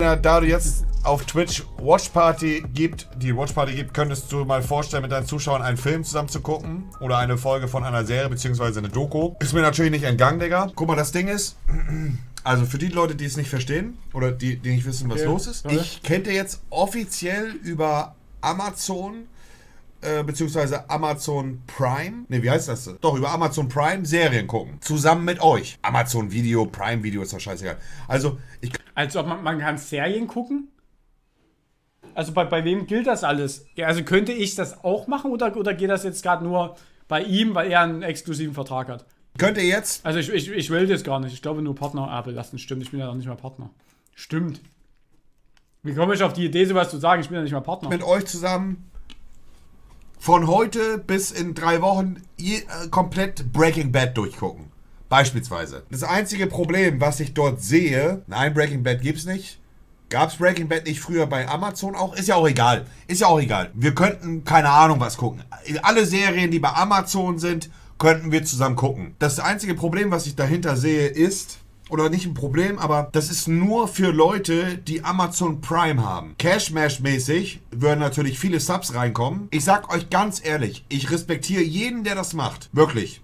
Da du jetzt auf Twitch die Watch Party gibt, könntest du mal vorstellen, mit deinen Zuschauern einen Film zusammen zu gucken oder eine Folge von einer Serie bzw. eine Doku. Ist mir natürlich nicht entgangen, Digga. Guck mal, das Ding ist, also für die Leute, die es nicht verstehen oder die nicht wissen, was los ist. Ich könnte jetzt offiziell über Amazon beziehungsweise Amazon Prime, ne, wie heißt das? Doch, über Amazon Prime Serien gucken. Zusammen mit euch. Amazon Video, Prime Video, ist doch scheißegal. Also, ich... Als ob man kann Serien gucken? Also, bei wem gilt das alles? Ja, also, könnte ich das auch machen oder geht das jetzt gerade nur bei ihm, weil er einen exklusiven Vertrag hat? Könnt ihr jetzt... Also, ich will das gar nicht. Ich glaube, nur Partner belassen. Stimmt, ich bin ja noch nicht mal Partner. Stimmt. Wie komme ich auf die Idee, sowas zu sagen? Ich bin ja nicht mal Partner. Mit euch zusammen... Von heute bis in 3 Wochen komplett Breaking Bad durchgucken. Beispielsweise. Das einzige Problem, was ich dort sehe, nein, Breaking Bad gibt's nicht. Gab's Breaking Bad nicht früher bei Amazon auch? Ist ja auch egal. Ist ja auch egal. Wir könnten, keine Ahnung, was gucken. Alle Serien, die bei Amazon sind, könnten wir zusammen gucken. Das einzige Problem, was ich dahinter sehe, ist... Oder nicht ein Problem, aber das ist nur für Leute, die Amazon Prime haben. Cashmash-mäßig würden natürlich viele Subs reinkommen. Ich sag euch ganz ehrlich, ich respektiere jeden, der das macht. Wirklich.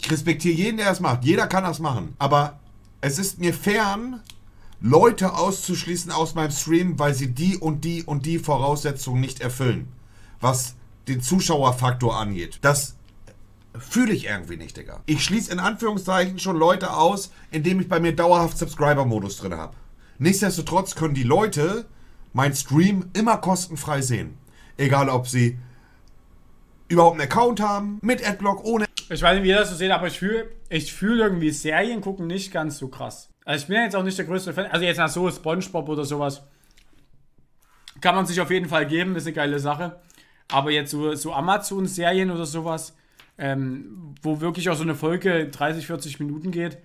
Ich respektiere jeden, der das macht. Jeder kann das machen. Aber es ist mir fern, Leute auszuschließen aus meinem Stream, weil sie die und die und die Voraussetzungen nicht erfüllen. Was den Zuschauerfaktor angeht. Das fühle ich irgendwie nicht, Digga. Ich schließe in Anführungszeichen schon Leute aus, indem ich bei mir dauerhaft Subscriber-Modus drin habe. Nichtsdestotrotz können die Leute meinen Stream immer kostenfrei sehen. Egal, ob sie überhaupt einen Account haben, mit Adblock, ohne... Ich weiß nicht, wie ihr das so seht, aber ich fühl irgendwie Serien gucken nicht ganz so krass. Also ich bin ja jetzt auch nicht der größte Fan. Also jetzt nach so SpongeBob oder sowas kann man sich auf jeden Fall geben, ist eine geile Sache. Aber jetzt so Amazon-Serien oder sowas... wo wirklich auch so eine Folge 30, 40 Minuten geht,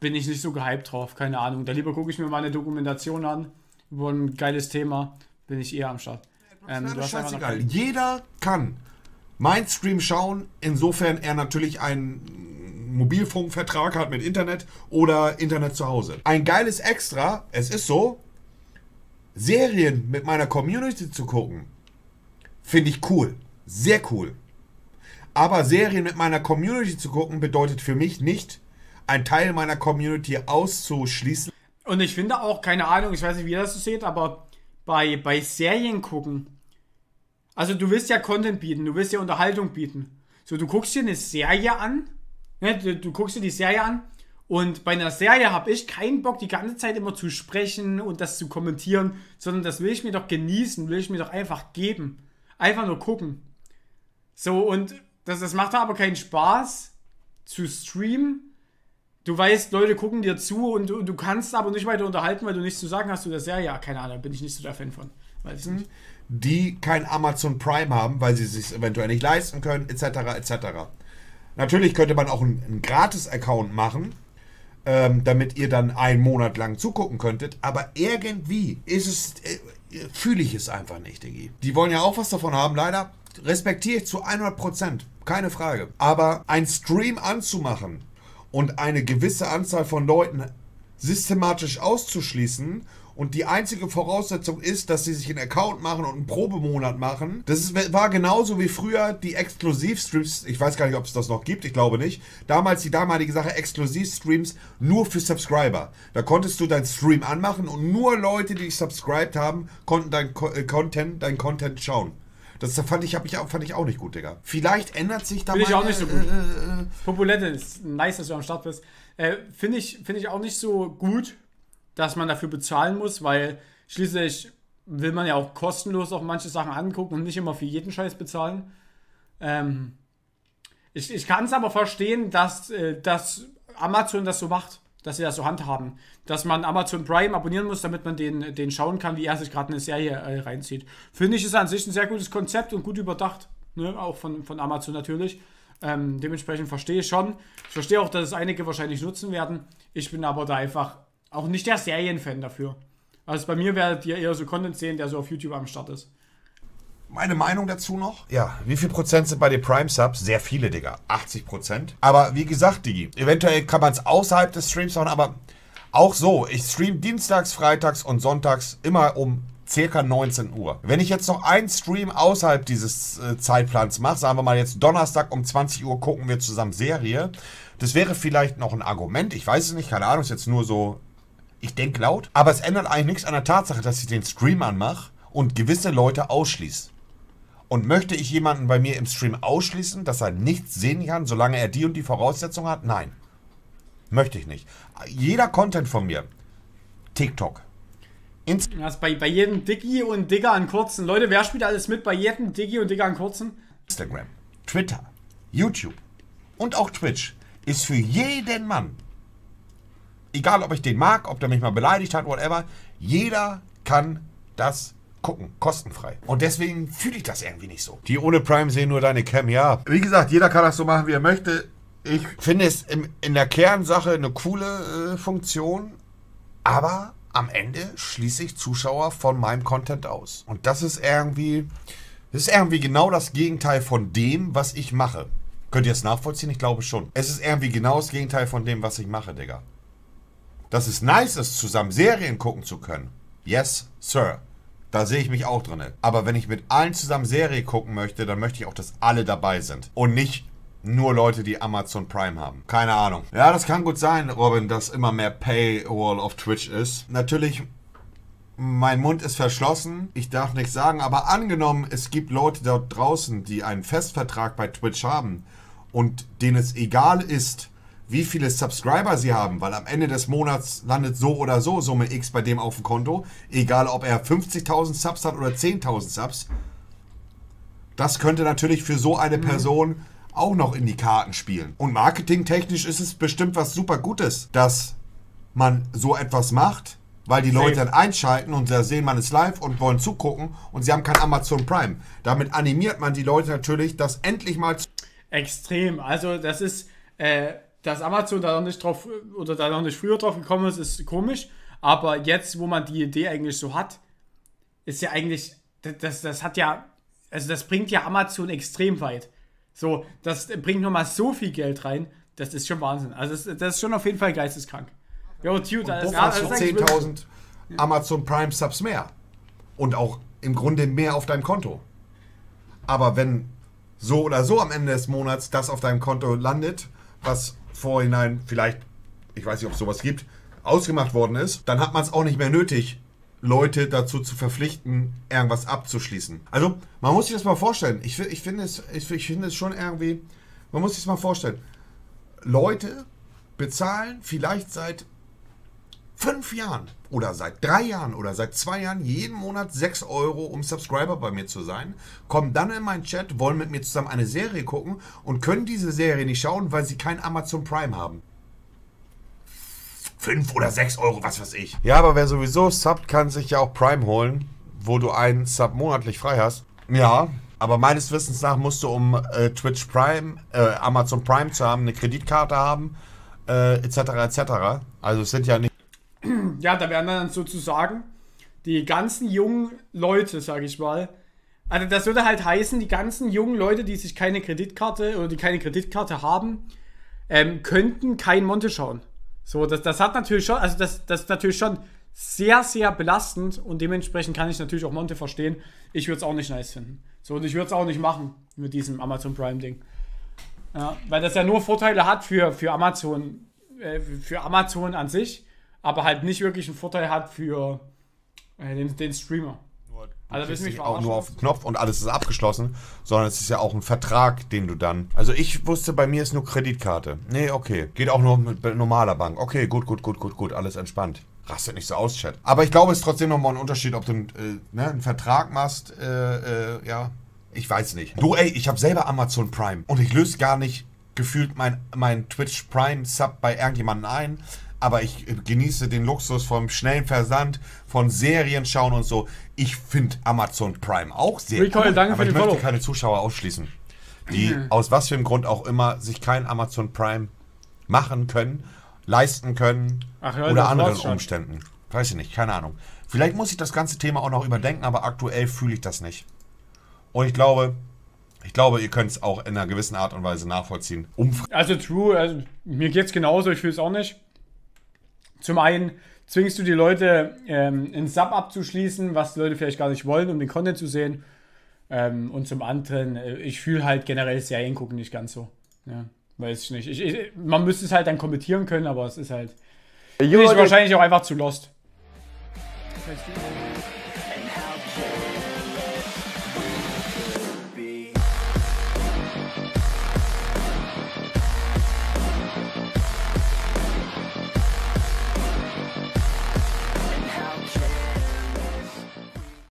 bin ich nicht so gehypt drauf, keine Ahnung. Da lieber gucke ich mir mal eine Dokumentation an, über ein geiles Thema, bin ich eher am Start. Das ist egal. Jeder kann mein Stream schauen, insofern er natürlich einen Mobilfunkvertrag hat mit Internet oder Internet zu Hause. Ein geiles Extra, es ist so, Serien mit meiner Community zu gucken, finde ich cool, sehr cool. Aber Serien mit meiner Community zu gucken, bedeutet für mich nicht, einen Teil meiner Community auszuschließen. Und ich finde auch, keine Ahnung, ich weiß nicht, wie ihr das so seht, aber bei Serien gucken, also du willst ja Content bieten, du willst ja Unterhaltung bieten. So, du guckst dir eine Serie an, ne? Du guckst dir die Serie an und bei einer Serie habe ich keinen Bock, die ganze Zeit immer zu sprechen und das zu kommentieren, sondern das will ich mir doch genießen, will ich mir doch einfach geben. Einfach nur gucken. So, und das macht aber keinen Spaß zu streamen. Du weißt, Leute gucken dir zu und du kannst aber nicht weiter unterhalten, weil du nichts zu sagen hast. Du das ja, keine Ahnung, bin ich nicht so der Fan von. Weiß ich nicht. Die kein Amazon Prime haben, weil sie es sich eventuell nicht leisten können, etc. etc. Natürlich könnte man auch einen Gratis-Account machen, damit ihr dann einen Monat lang zugucken könntet, aber irgendwie fühle ich es einfach nicht, Diggi. Die wollen ja auch was davon haben, leider. Respektiere ich zu 100%, keine Frage. Aber ein Stream anzumachen und eine gewisse Anzahl von Leuten systematisch auszuschließen und die einzige Voraussetzung ist, dass sie sich einen Account machen und einen Probemonat machen, war genauso wie früher die Exklusivstreams, ich weiß gar nicht, ob es das noch gibt, ich glaube nicht, die damalige Sache Exklusivstreams nur für Subscriber. Da konntest du deinen Stream anmachen und nur Leute, die dich subscribed haben, konnten dein Content schauen. Das fand ich auch nicht gut, Digga. Vielleicht ändert sich da... Finde ich auch nicht so gut. Populette, ist nice, dass du am Start bist. Finde ich auch nicht so gut, dass man dafür bezahlen muss, weil schließlich will man ja auch kostenlos auch manche Sachen angucken und nicht immer für jeden Scheiß bezahlen. Ich kann es aber verstehen, dass Amazon das so macht, dass sie das so handhaben. Dass man Amazon Prime abonnieren muss, damit man den schauen kann, wie er sich gerade eine Serie reinzieht. Finde ich, ist an sich ein sehr gutes Konzept und gut überdacht. Ne? Auch von Amazon natürlich. Dementsprechend verstehe ich schon. Ich verstehe auch, dass es einige wahrscheinlich nutzen werden. Ich bin aber da einfach auch nicht der Serienfan dafür. Also bei mir werdet ihr eher so Content sehen, der so auf YouTube am Start ist. Meine Meinung dazu noch? Ja, wie viel Prozent sind bei den Prime-Subs? Sehr viele, Digga. 80%. Aber wie gesagt, Digi, eventuell kann man es außerhalb des Streams machen, aber Auch so, ich streame dienstags, freitags und sonntags immer um ca. 19 Uhr. Wenn ich jetzt noch einen Stream außerhalb dieses Zeitplans mache, sagen wir mal jetzt Donnerstag um 20 Uhr gucken wir zusammen Serie, das wäre vielleicht noch ein Argument, ich weiß es nicht, keine Ahnung, ist jetzt nur so, ich denke laut, aber es ändert eigentlich nichts an der Tatsache, dass ich den Stream anmache und gewisse Leute ausschließe. Und möchte ich jemanden bei mir im Stream ausschließen, dass er nichts sehen kann, solange er die und die Voraussetzung hat? Nein. Möchte ich nicht. Jeder Content von mir. TikTok. Bei jedem Diggi und Digger an Kurzen. Leute, wer spielt alles mit bei jedem Diggi und Digger an Kurzen? Instagram, Twitter, YouTube und auch Twitch ist für jeden Mann, egal ob ich den mag, ob der mich mal beleidigt hat, whatever, jeder kann das gucken, kostenfrei. Und deswegen fühle ich das irgendwie nicht so. Die ohne Prime sehen nur deine Cam, ja. Wie gesagt, jeder kann das so machen, wie er möchte. Ich finde es in der Kernsache eine coole Funktion, aber am Ende schließe ich Zuschauer von meinem Content aus. Und das ist irgendwie genau das Gegenteil von dem, was ich mache. Könnt ihr es nachvollziehen? Ich glaube schon. Es ist irgendwie genau das Gegenteil von dem, was ich mache, Digga. Dass es nice ist, zusammen Serien gucken zu können. Yes, Sir. Da sehe ich mich auch drin. Aber wenn ich mit allen zusammen Serie gucken möchte, dann möchte ich auch, dass alle dabei sind. Und nicht nur Leute, die Amazon Prime haben. Keine Ahnung. Ja, das kann gut sein, Robin, dass immer mehr Paywall auf Twitch ist. Natürlich, mein Mund ist verschlossen. Ich darf nichts sagen. Aber angenommen, es gibt Leute dort draußen, die einen Festvertrag bei Twitch haben und denen es egal ist, wie viele Subscriber sie haben, weil am Ende des Monats landet so oder so Summe X bei dem auf dem Konto, egal ob er 50.000 Subs hat oder 10.000 Subs. Das könnte natürlich für so eine Person auch noch in die Karten spielen. Und marketingtechnisch ist es bestimmt was super Gutes, dass man so etwas macht, weil die Leute dann einschalten und da sehen, man ist live und wollen zugucken und sie haben kein Amazon Prime. Damit animiert man die Leute natürlich, das endlich mal zu... Extrem, also das ist... dass Amazon da noch nicht drauf oder da noch nicht früher drauf gekommen ist, ist komisch. Aber jetzt, wo man die Idee eigentlich so hat, ist ja eigentlich, das hat ja, also das bringt ja Amazon extrem weit. So, das bringt nochmal so viel Geld rein, das ist schon Wahnsinn. Also das ist schon auf jeden Fall geisteskrank. Ja, und du hast 10.000 Amazon Prime Subs mehr. Und auch im Grunde mehr auf deinem Konto. Aber wenn so oder so am Ende des Monats das auf deinem Konto landet, was vorhinein vielleicht, ich weiß nicht, ob es sowas gibt, ausgemacht worden ist, dann hat man es auch nicht mehr nötig, Leute dazu zu verpflichten, irgendwas abzuschließen. Also, man muss sich das mal vorstellen. Ich finde es schon irgendwie, man muss sich das mal vorstellen. Leute bezahlen vielleicht seit 5 Jahren oder seit 3 Jahren oder seit 2 Jahren jeden Monat 6 €, um Subscriber bei mir zu sein, kommen dann in meinen Chat, wollen mit mir zusammen eine Serie gucken und können diese Serie nicht schauen, weil sie kein Amazon Prime haben. 5 oder 6 €, was weiß ich. Ja, aber wer sowieso subt, kann sich ja auch Prime holen, wo du einen Sub monatlich frei hast. Ja, aber meines Wissens nach musst du, um Twitch Prime, Amazon Prime zu haben, eine Kreditkarte haben, etc., etc. Also es sind ja nicht... Ja, da werden dann sozusagen die ganzen jungen Leute, sage ich mal, also das würde halt heißen, die ganzen jungen Leute, die sich keine Kreditkarte oder die keine Kreditkarte haben, könnten kein Monte schauen. So, das hat natürlich schon, also das ist natürlich schon sehr, sehr belastend und dementsprechend kann ich natürlich auch Monte verstehen. Ich würde es auch nicht nice finden. So, und ich würde es auch nicht machen mit diesem Amazon Prime Ding. Ja, weil das ja nur Vorteile hat für Amazon an sich, aber halt nicht wirklich einen Vorteil hat für den Streamer. Also das ist nicht auch nur auf den Knopf und alles ist abgeschlossen, sondern es ist ja auch ein Vertrag, den du dann... Also ich wusste, bei mir ist nur Kreditkarte. Nee, okay. Geht auch nur mit normaler Bank. Okay, gut, alles entspannt. Rastet nicht so aus, Chat. Aber ich glaube, es ist trotzdem nochmal ein Unterschied, ob du einen Vertrag machst, ja, ich weiß nicht. Du, ey, ich habe selber Amazon Prime und ich löse gar nicht gefühlt mein Twitch Prime Sub bei irgendjemanden ein, aber ich genieße den Luxus vom schnellen Versand, von Serien schauen und so. Ich finde Amazon Prime auch sehr cool, danke aber für ich möchte keine Zuschauer ausschließen, die aus was für einem Grund auch immer sich kein Amazon Prime machen können, leisten können oder anderen Umständen. Weiß ich nicht, keine Ahnung. Vielleicht muss ich das ganze Thema auch noch überdenken, aber aktuell fühle ich das nicht. Und ich glaube, ihr könnt es auch in einer gewissen Art und Weise nachvollziehen. Also true, also mir geht's genauso, ich fühle es auch nicht. Zum einen zwingst du die Leute, einen Sub abzuschließen, was die Leute vielleicht gar nicht wollen, um den Content zu sehen. Und zum anderen, ich fühle halt generell Serien gucken nicht ganz so. Ja, weiß ich nicht. Man müsste es halt dann kommentieren können, aber es ist halt... Ich bin wahrscheinlich auch einfach zu lost. Vielleicht